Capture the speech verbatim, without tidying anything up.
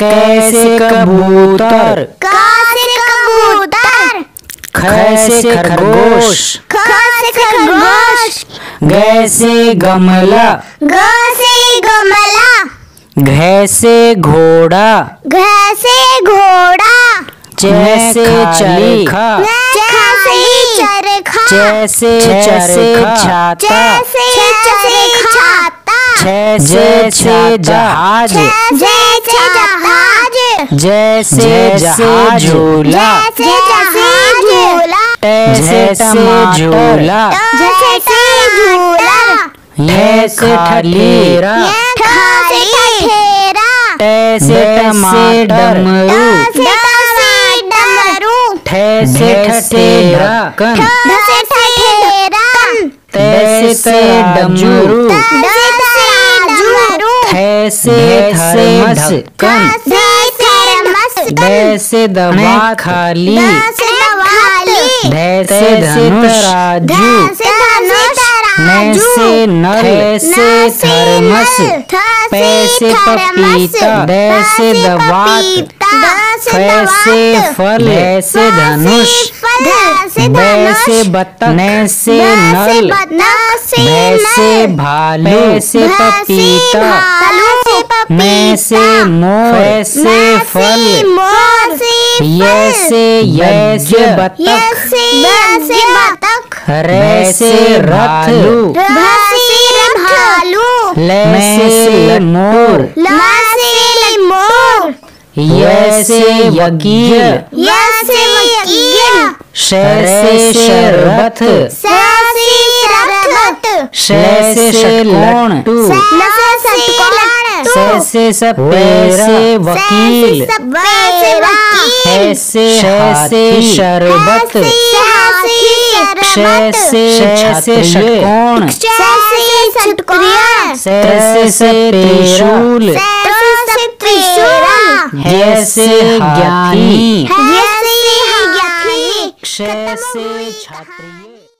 कैसे कबूतर, कैसे कबूतर, खैसे खरगोश, खैसे खरगोश, गैसे गमला, गैसे गमला, घैसे घोड़ा, घैसे घोड़ा, जैसे चरखा, जैसे चरखा, जैसे जैसे छाता, जैसे छाता, जैसे जहाज, जैसे जहाज, जैसे जहाज झूला, जैसे झूला, जैसे झूला, जैसे झूला, जैसे ठलेरा, जैसे टमाटर, ठेसे ठठे ढक्कन, ठसे ठठे ढक्कन, तैसे डमरू, तैसे डमरू, ठेसे थर्मस, ठसे थर्मस, तैसे दवा खाली, तैसे दवा खाली, ठेसे धनुष, तैसे धनुष, नैसे नल, तैसे थर्मस, पैसे पपीता, तैसे दवात, फैसे फल, ऐसे धनुष, वैसे बत्तख, नैसे नल, वैसे भालू, वैसे पपीता, नैसे मोर, ऐसे फल, ऐसे यज्ञ बत्तख, रैसे भालू, लैसे मोर, यैसे वकील, यैसे वकील, शैसे शरबत, शैसे शरबत, शैसे षटकोण, शैसे सपेरा, वकील, शैसे शरबत, शैसे शैसे षटकोण, शैसे त्रिशूल, जैसे ज्ञानी, जैसे ज्ञानी, जैसे छात्री।